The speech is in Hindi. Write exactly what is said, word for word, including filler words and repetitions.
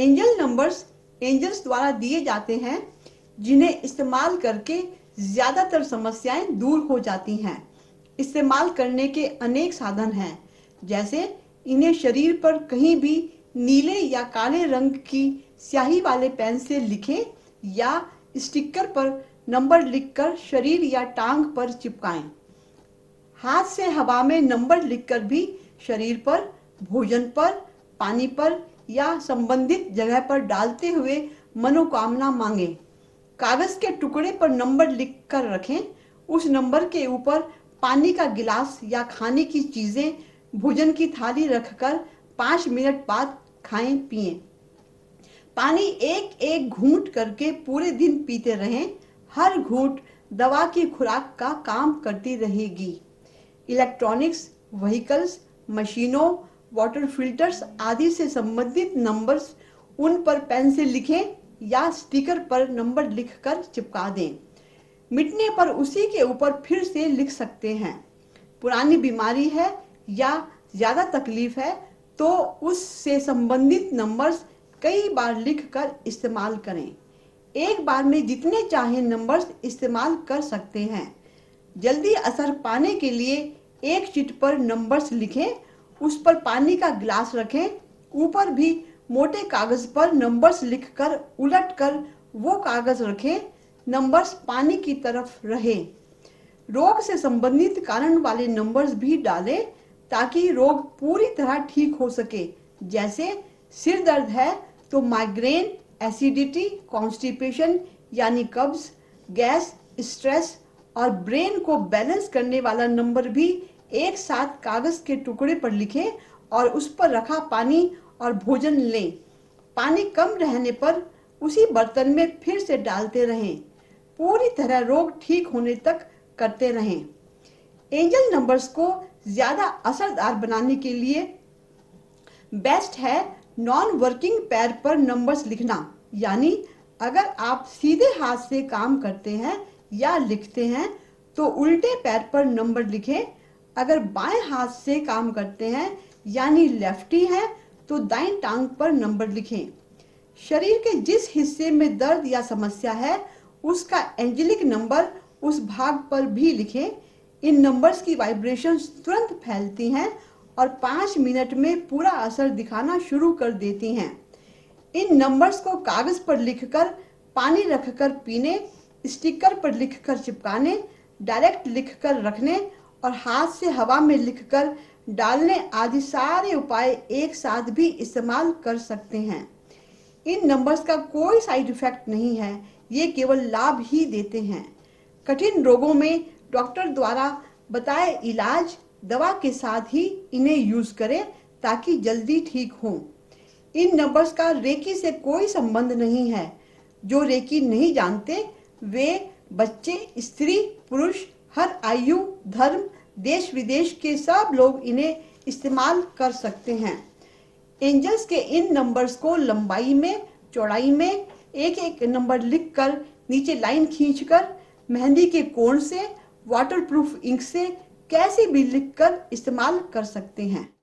एंजल नंबर्स एंजल्स द्वारा दिए जाते हैं, जिन्हें इस्तेमाल करके ज्यादातर समस्याएं दूर हो जाती हैं। इस्तेमाल करने के अनेक साधन हैं, जैसे इन्हें शरीर पर कहीं भी नीले या काले रंग की स्याही वाले पेन से लिखें या स्टिकर पर नंबर लिखकर शरीर या टांग पर चिपकाएं। हाथ से हवा में नंबर लिखकर भी शरीर पर, भोजन पर, पानी पर या संबंधित जगह पर डालते हुए मनोकामना मांगें। कागज के टुकड़े पर नंबर लिखकर रखें। उस नंबर के ऊपर पानी का गिलास या खाने की चीजें, भोजन की थाली रखकर पाँच मिनट बाद खाएं पिएं। पानी एक एक घूंट करके पूरे दिन पीते रहें। हर घूंट दवा की खुराक का काम करती रहेगी। इलेक्ट्रॉनिक्स, व्हीकल्स, मशीनों, वाटर फिल्टर्स आदि से संबंधित नंबर्स उन पर पेन से लिखें या स्टिकर पर नंबर लिखकर चिपका दें। मिटने पर उसी के ऊपर फिर से लिख सकते हैं। पुरानी बीमारी है या ज़्यादा तकलीफ है तो उससे संबंधित नंबर्स कई बार लिखकर इस्तेमाल करें। एक बार में जितने चाहे नंबर्स इस्तेमाल कर सकते हैं। जल्दी असर पाने के लिए एक शीट पर नंबर्स लिखें, उस पर पानी का गिलास रखें, ऊपर भी मोटे कागज पर नंबर्स लिखकर उलटकर वो कागज रखें। नंबर्स पानी की तरफ रहे। रोग से संबंधित कारण वाले नंबर्स भी डालें ताकि रोग पूरी तरह ठीक हो सके, जैसे सिर दर्द है तो माइग्रेन, एसिडिटी, कॉन्स्टिपेशन यानी कब्ज, गैस, स्ट्रेस और ब्रेन को बैलेंस करने वाला नंबर भी एक साथ कागज के टुकड़े पर लिखें और उस पर रखा पानी और भोजन लें। पानी कम रहने पर उसी बर्तन में फिर से डालते रहें। पूरी तरह रोग ठीक होने तक करते रहें। एंजल नंबर्स को ज्यादा असरदार बनाने के लिए बेस्ट है नॉन वर्किंग पैर पर नंबर्स लिखना, यानी अगर आप सीधे हाथ से काम करते हैं या लिखते हैं तो उल्टे पैर पर नंबर लिखें। अगर बाएं हाथ से काम करते हैं यानी लेफ्टी हैं तो दाईं टांग पर नंबर लिखें। शरीर के जिस हिस्से में दर्द या समस्या है उसका एंजेलिक नंबर उस भाग पर भी लिखें। इन नंबर्स की वाइब्रेशंस तुरंत फैलती हैं और पाँच मिनट में पूरा असर दिखाना शुरू कर देती हैं। इन नंबर्स को कागज पर लिखकर, पानी रखकर पीने, स्टिकर पर लिखकर चिपकाने, डायरेक्ट लिखकर रखने और हाथ से हवा में लिखकर डालने आदि सारे उपाय एक साथ भी इस्तेमाल कर सकते हैं। इन नंबर्स का कोई साइड इफेक्ट नहीं है, ये केवल लाभ ही देते हैं। कठिन रोगों में डॉक्टर द्वारा बताए इलाज, दवा के साथ ही इन्हें यूज करें ताकि जल्दी ठीक हो। इन नंबर्स का रेकी से कोई संबंध नहीं है। जो रेकी नहीं जानते वे बच्चे, स्त्री, पुरुष, हर आयु, धर्म, देश विदेश के सब लोग इन्हें इस्तेमाल कर सकते हैं। एंजल्स के इन नंबर्स को लंबाई में, चौड़ाई में एक एक नंबर लिखकर नीचे लाइन खींचकर मेहंदी के कोण से, वाटरप्रूफ इंक से कैसे भी लिखकर इस्तेमाल कर सकते हैं।